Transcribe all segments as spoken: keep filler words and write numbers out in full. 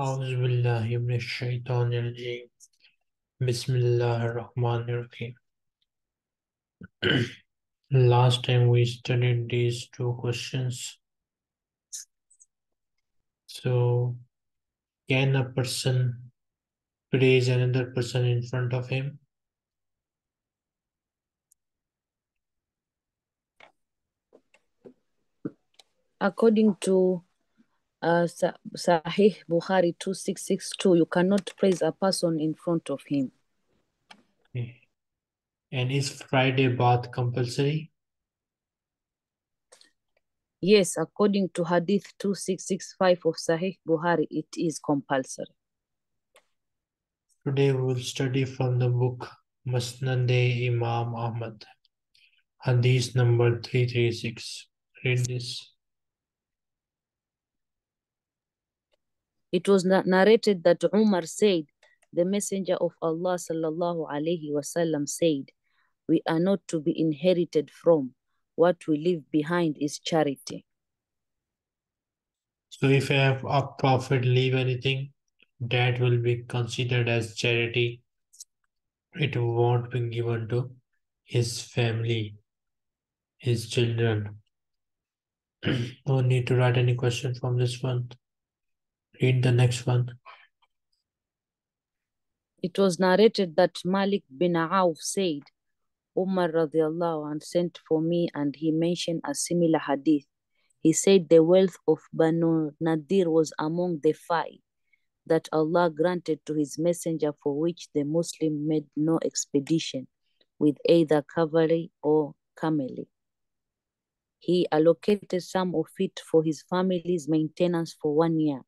أعوذ بالله من الشيطان الرجيم بسم الله الرحمن الرحيم Last time we studied these two questions. So, can a person praise another person in front of him? According to Uh, Sahih Bukhari two six six two, you cannot praise a person in front of him. Okay. And is Friday bath compulsory? Yes, according to Hadith two six six five of Sahih Bukhari, it is compulsory. Today we will study from the book Musnad Imam Ahmad, Hadith number three thirty-six. Read this. It was narrated that Umar said, the messenger of Allah sallallahu alayhi wasallam said, we are not to be inherited from. What we leave behind is charity. So if a prophet leave anything, that will be considered as charity. It won't be given to his family, his children. No need to write any question from this one. Read the next one. It was narrated that Malik bin Auf said, Umar radiallahu anh sent for me and he mentioned a similar hadith. He said the wealth of Banu Nadir was among the five that Allah granted to his messenger, for which the Muslim made no expedition with either cavalry or camel. He allocated some of it for his family's maintenance for one year.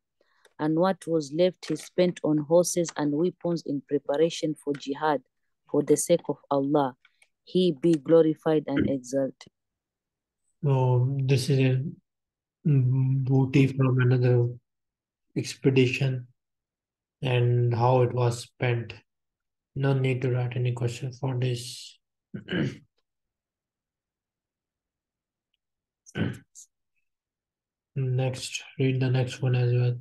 And what was left he spent on horses and weapons in preparation for jihad for the sake of Allah. He be glorified and exalted. So this is a booty from another expedition and how it was spent. No need to write any question for this. Next, read the next one as well.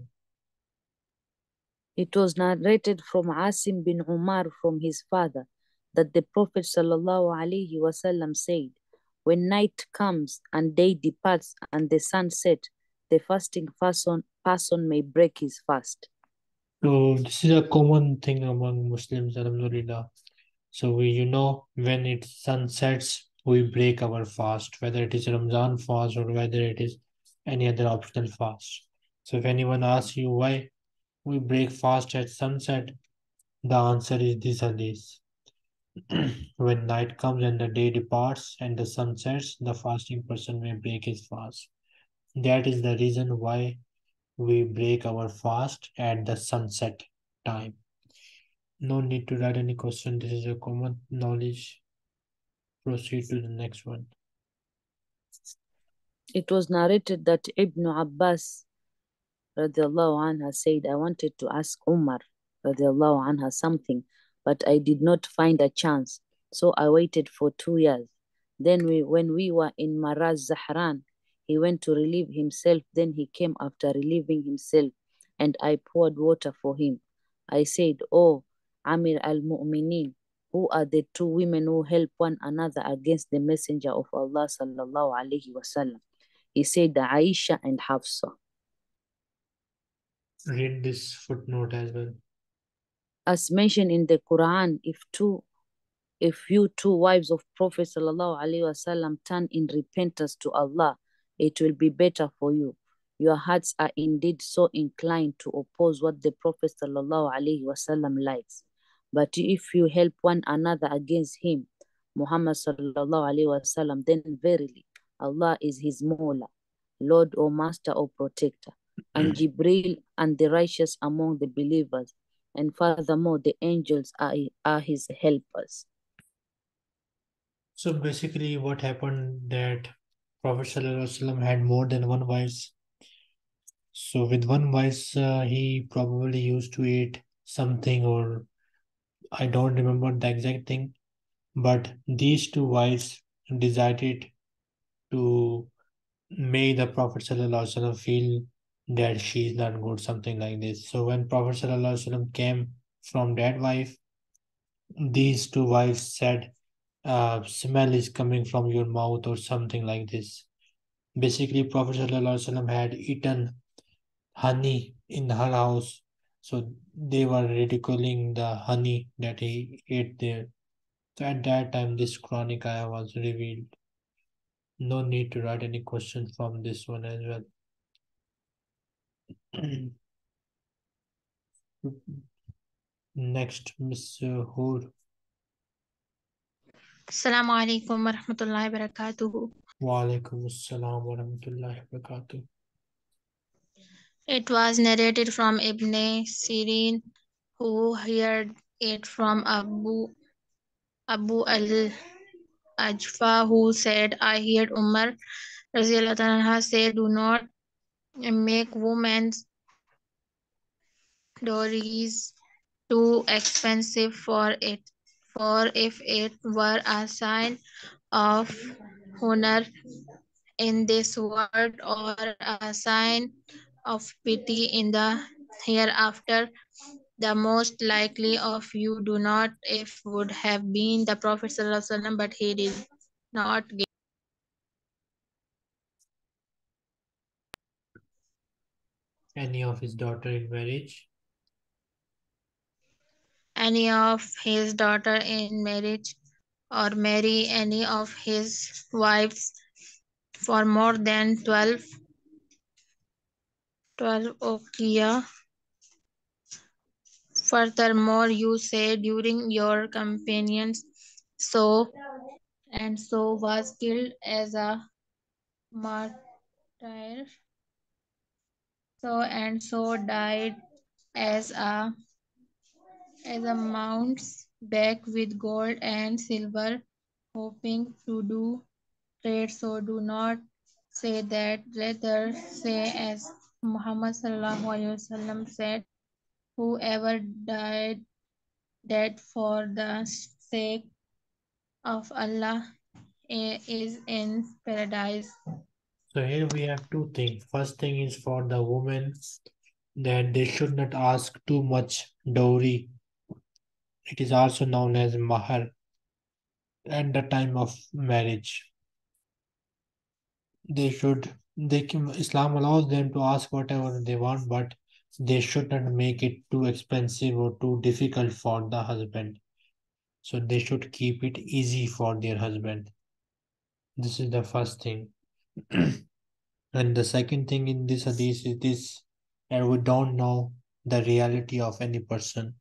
It was narrated from Asim bin Umar from his father that the Prophet ﷺ said, when night comes and day departs and the sun sets, the fasting person, person may break his fast. So this is a common thing among Muslims, alhamdulillah. So we, you know, when it sun sets, we break our fast, whether it is Ramzan fast or whether it is any other optional fast. So if anyone asks you why we break fast at sunset, the answer is this hadith. When night comes and the day departs and the sun sets, the fasting person may break his fast. That is the reason why we break our fast at the sunset time. No need to write any question. This is a common knowledge. Proceed to the next one. It was narrated that Ibn Abbas radiallahu anha said, I wanted to ask Umar radiallahu anha something, but I did not find a chance. So I waited for two years. Then we, when we were in Maraz Zahran, he went to relieve himself. Then he came after relieving himself, and I poured water for him. I said, oh, Amir al-Mu'mineen, who are the two women who help one another against the messenger of Allah sallallahu alayhi wasallam? He said, Aisha and Hafsa. Read this footnote as well. As mentioned in the Quran, if two, if you two wives of Prophet sallallahu alaihi wasallam turn in repentance to Allah, it will be better for you. Your hearts are indeed so inclined to oppose what the Prophet sallallahu alaihi wasallam likes. But if you help one another against him, Muhammad sallallahu alaihi wasallam, then verily Allah is his Mola, Lord or Master or Protector, and Jibril and the righteous among the believers, and furthermore the angels are, are his helpers. So basically what happened, that Prophet ﷺ had more than one wife. So with one wife, uh, he probably used to eat something, or I don't remember the exact thing, but these two wives decided to make the Prophet ﷺ feel that she is not good, something like this. So when Prophet ﷺ came from that wife, these two wives said, uh, smell is coming from your mouth or something like this. Basically, Prophet ﷺ had eaten honey in her house. So they were ridiculing the honey that he ate there. So at that time, this Quranic ayah was revealed. No need to write any questions from this one as well. Next, Miss Hoor. Assalamu alaikum wa rahmatullahi wa barakatuh. Wa alaikum assalam wa rahmatullahi wa barakatuh. It was narrated from Ibn Sirin, who heard it from Abu Abu al-Ajfa, who said, I heard Umar Raziallahu Anha say, do not make women's dowries too expensive, for it for if it were a sign of honor in this world or a sign of pity in the hereafter, the most likely of you do not if would have been the Prophet ﷺ, but he did not give. Any of his daughter in marriage? Any of his daughter in marriage, or marry any of his wives for more than twelve, twelve okia. Furthermore, you say during your companions, so and so was killed as a martyr. So and so died as a as a mountebank with gold and silver, hoping to do trade. So do not say that. Rather say as Muhammad sallallahu alaihi wasallam said, whoever died dead for the sake of Allah is in paradise. So here we have two things. First thing is for the women that they should not ask too much dowry. It is also known as mahar at the time of marriage. They should, they Islam allows them to ask whatever they want, but they should not make it too expensive or too difficult for the husband. So they should keep it easy for their husband. This is the first thing. And the second thing in this hadith is this, and we don't know the reality of any person.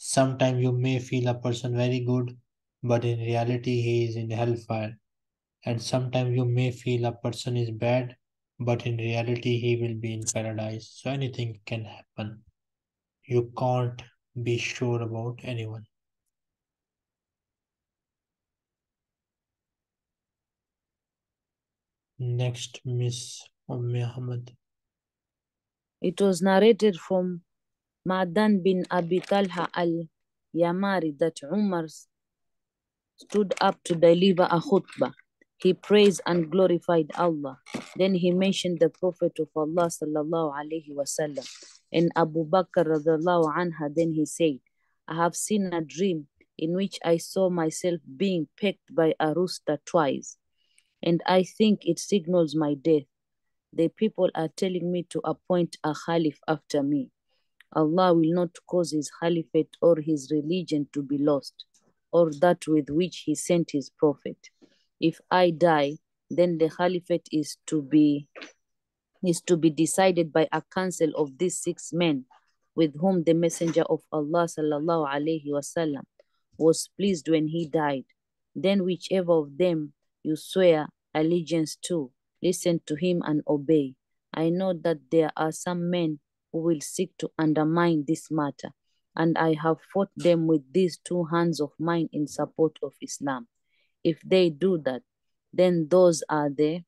Sometimes you may feel a person very good, but in reality he is in hellfire. And sometimes you may feel a person is bad, but in reality he will be in paradise. So anything can happen. You can't be sure about anyone. Next, Miss Ummi Ahmad. It was narrated from Madan bin Abi Talha al-Yamari that Umar stood up to deliver a khutbah. He praised and glorified Allah. Then he mentioned the Prophet of Allah sallallahu alaihi wasallam and Abu Bakr radhiallahu anha. Then he said, I have seen a dream in which I saw myself being pecked by a rooster twice, and I think it signals my death. The people are telling me to appoint a Khalif after me. Allah will not cause his Caliphate or his religion to be lost, or that with which he sent his Prophet. If I die, then the Caliphate is to be, is to be decided by a council of these six men, with whom the Messenger of Allah sallallahu alaihi wasallam was pleased when he died. Then whichever of them you swear allegiance to, listen to him and obey. I know that there are some men who will seek to undermine this matter, and I have fought them with these two hands of mine in support of Islam. If they do that, then those are the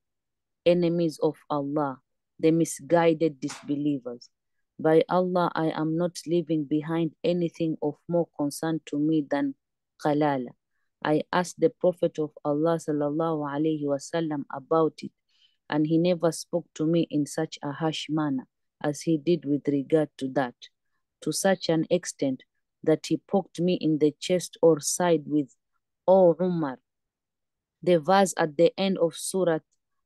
enemies of Allah, the misguided disbelievers. By Allah, I am not leaving behind anything of more concern to me than Qalala. I asked the Prophet of Allah sallallahu alaihi wasallam about it, and he never spoke to me in such a harsh manner as he did with regard to that, to such an extent that he poked me in the chest or side with, O Umar, the verse at the end of Surat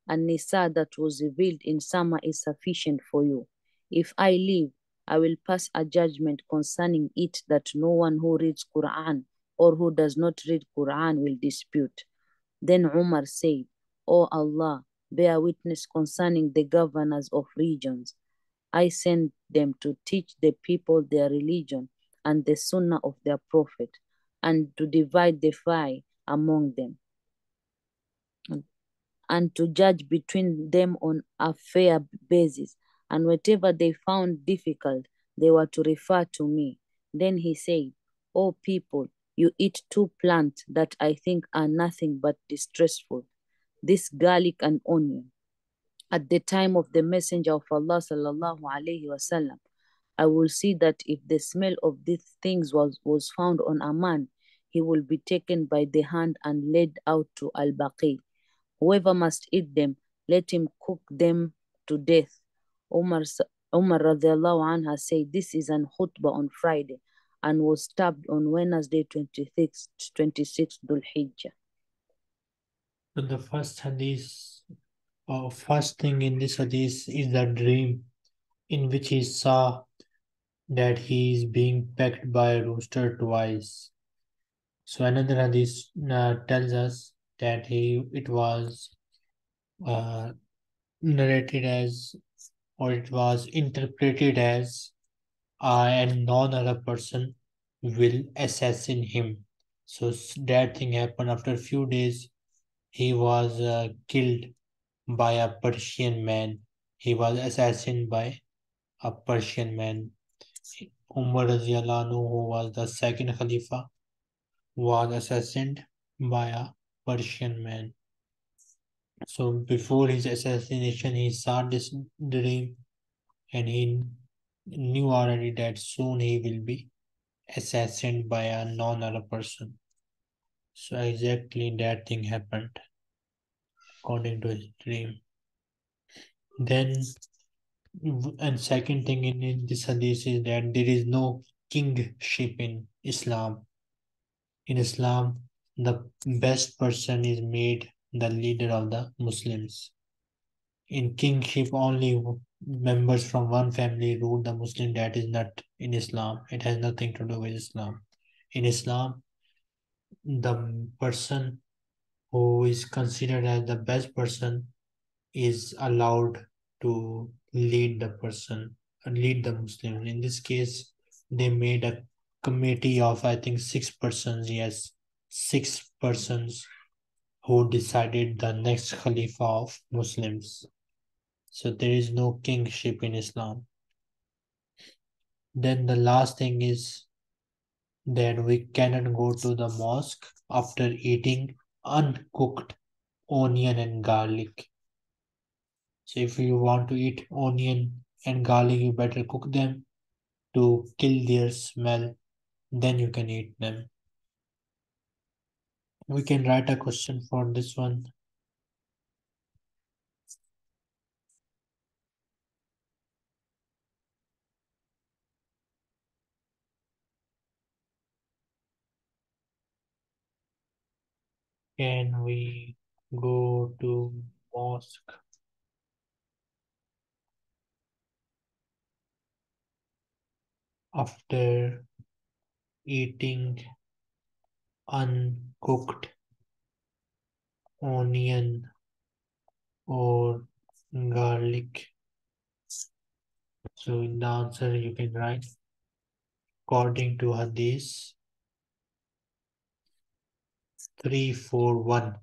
an-Nisa that was revealed in summer is sufficient for you. If I live, I will pass a judgment concerning it that no one who reads Quran or who does not read Quran will dispute. Then Umar said, O Allah, bear witness concerning the governors of regions. I sent them to teach the people their religion and the sunnah of their prophet, and to divide the fire among them, and to judge between them on a fair basis. And whatever they found difficult, they were to refer to me. Then he said, O people, you eat two plants that I think are nothing but distressful, this garlic and onion. At the time of the Messenger of Allah sallallahu alayhi wasallam, I will see that if the smell of these things was, was found on a man, he will be taken by the hand and led out to al-Baqi. Whoever must eat them, let him cook them to death. Umar, Umar radiallahu anha said, this is an khutbah on Friday and was stabbed on Wednesday, twenty-sixth Dhul-Hijjah. So the first hadith, or first thing in this hadith is the dream in which he saw that he is being pecked by a rooster twice. So another hadith uh, tells us that he it was uh, narrated as, or it was interpreted as, uh, a non-Arab person will assassin him. So that thing happened. After a few days, he was uh, killed by a Persian man. He was assassinated by a Persian man. Umar radiallahu anhu, who was the second Khalifa, was assassinated by a Persian man. So before his assassination, he saw this dream and he knew already that soon he will be assassinated by a non-Arab person. So exactly that thing happened according to his dream. Then, and second thing in this hadith is that there is no kingship in Islam. In Islam, the best person is made the leader of the Muslims. In kingship, only members from one family rule the Muslim. That is not in Islam. It has nothing to do with Islam. In Islam, the person who is considered as the best person is allowed to lead the person, lead the Muslim. In this case, they made a committee of, I think, six persons. Yes, six persons who decided the next Khalifa of Muslims. So there is no kingship in Islam. Then the last thing is that we cannot go to the mosque after eating uncooked onion and garlic. So if you want to eat onion and garlic, you better cook them to kill their smell. Then you can eat them. We can write a question for this one. Can we go to mosque after eating uncooked onion or garlic? So in the answer you can write, according to Hadith three forty-one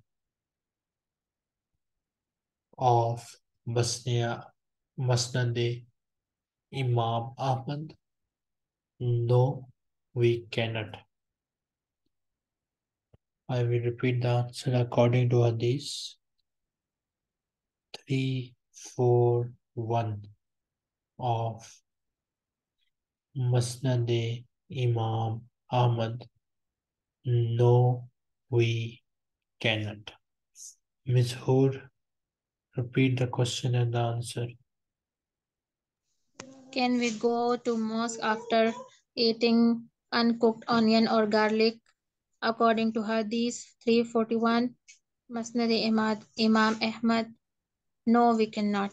of Musnad Imam Ahmad, no, we cannot. I will repeat the answer according to Hadith three forty-one of Musnad Imam Ahmad, no, we cannot. Miz Hoor, repeat the question and the answer. Can we go to mosque after eating uncooked onion or garlic? According to Hadith three forty-one, Musnad Imam Ahmad, no, we cannot.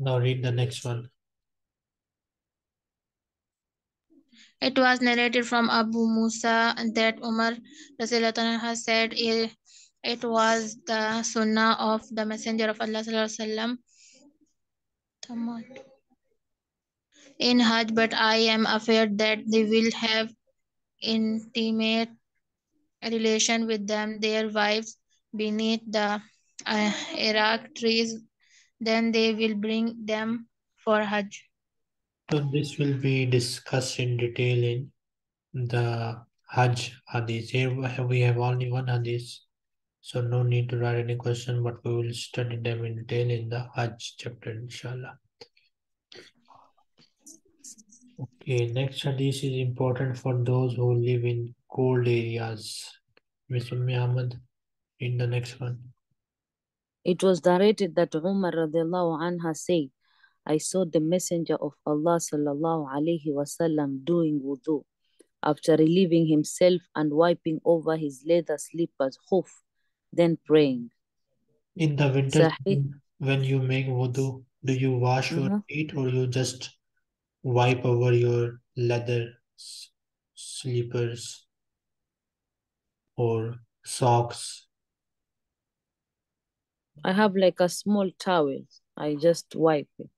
Now read the next one. It was narrated from Abu Musa that Umar said it, it was the sunnah of the Messenger of Allah sallallahu alaihi wasallam in Hajj, but I am afraid that they will have intimate relation with them, their wives, beneath the uh, Iraq trees. Then they will bring them for Hajj. So this will be discussed in detail in the Hajj Hadith. Here we have only one Hadith, so no need to write any question, but we will study them in detail in the Hajj chapter, inshallah. Okay, next Hadith is important for those who live in cold areas. Miz Ummi Ahmad, read the next one. It was narrated that Umar radiallahu anha said, I saw the Messenger of Allah sallallahu alayhi wasallam doing wudu after relieving himself and wiping over his leather slippers, khuf, then praying. In the winter, Sahih, when you make wudu, do you wash mm-hmm. your feet or you just wipe over your leather slippers or socks? I have like a small towel. I just wipe it.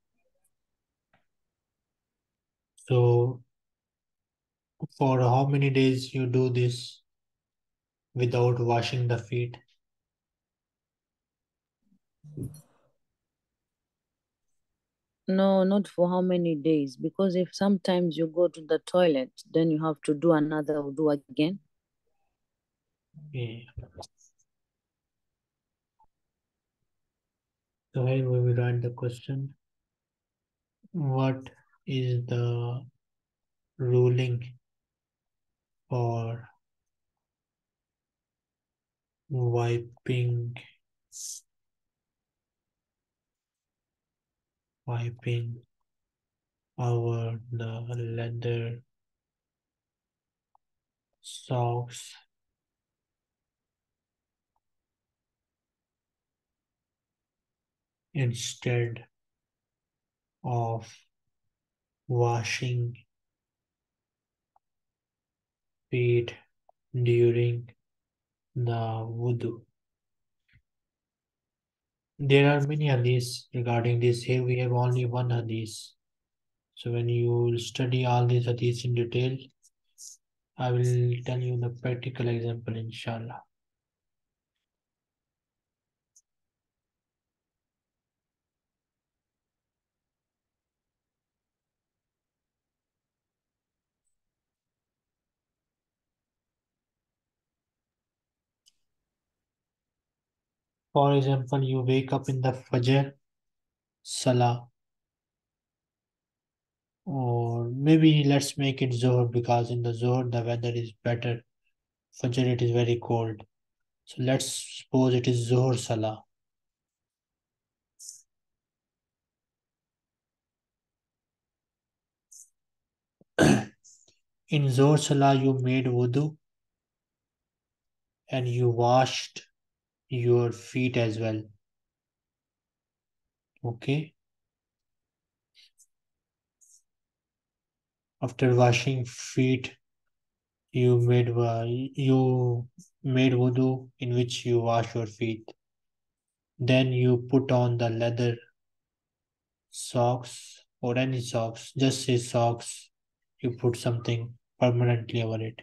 So, for how many days you do this without washing the feet? No, not for how many days. Because if sometimes you go to the toilet, then you have to do another wudu again. Okay. So here we will write the question. What is the ruling for wiping wiping over the leather socks instead of washing feet during the wudu? There are many hadiths regarding this. Here we have only one hadith. So when you study all these hadiths in detail, I will tell you the practical example, inshallah. For example, you wake up in the Fajr Salah, or maybe let's make it Zohr, because in the Zohr the weather is better. Fajr it is very cold. So let's suppose it is Zohr Salah. In Zohr Salah you made wudu and you washed your feet as well. Okay. After washing feet, you made you made wudu in which you wash your feet. Then you put on the leather socks or any socks. Just say socks. You put something permanently over it.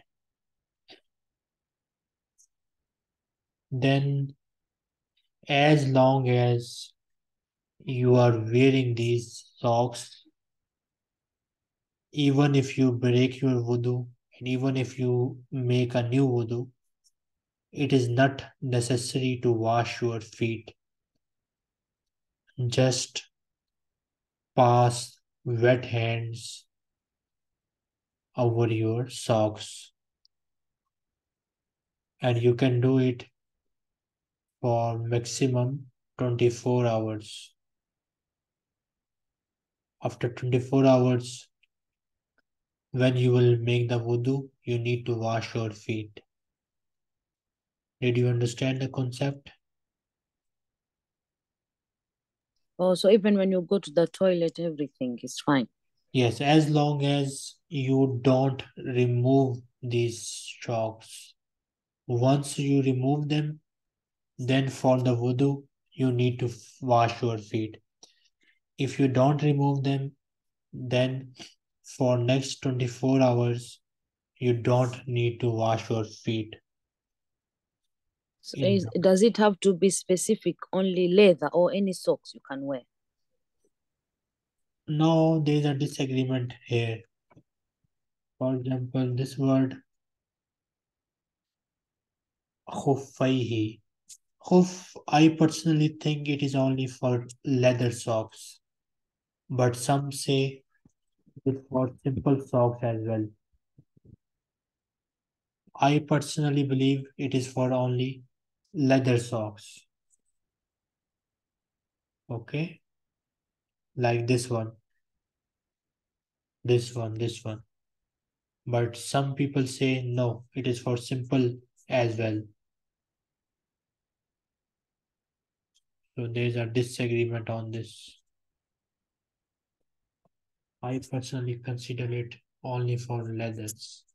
Then, as long as you are wearing these socks, even if you break your wudu and even if you make a new wudu, it is not necessary to wash your feet. Just pass wet hands over your socks. And you can do it for maximum twenty-four hours. After twenty-four hours, when you will make the wudu, you need to wash your feet. Did you understand the concept? Oh, so even when you go to the toilet, everything is fine? Yes, as long as you don't remove these chalks. Once you remove them, then for the wudu, you need to wash your feet. If you don't remove them, then for next twenty-four hours, you don't need to wash your feet. So is, does it have to be specific, only leather or any socks you can wear? No, there is a disagreement here. For example, this word Khufaihi. Khuf, I personally think it is only for leather socks. But some say it's for simple socks as well. I personally believe it is for only leather socks. Okay? Like this one. This one, this one. But some people say no, it is for simple as well. So there is a disagreement on this. I personally consider it only for leathers.